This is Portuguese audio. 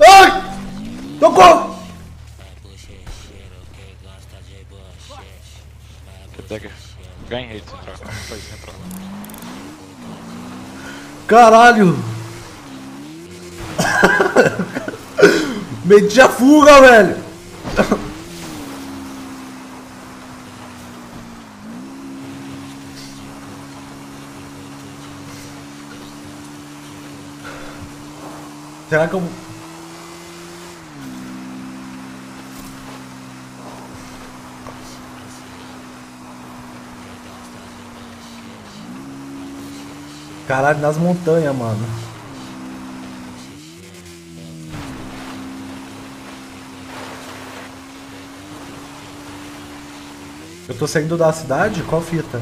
Ai! Tocou! Ganhei de entrar. Foi de entrar. Caralho! Meti a fuga, velho! Será que eu... Caralho, nas montanhas, mano. Eu tô saindo da cidade? Qual fita?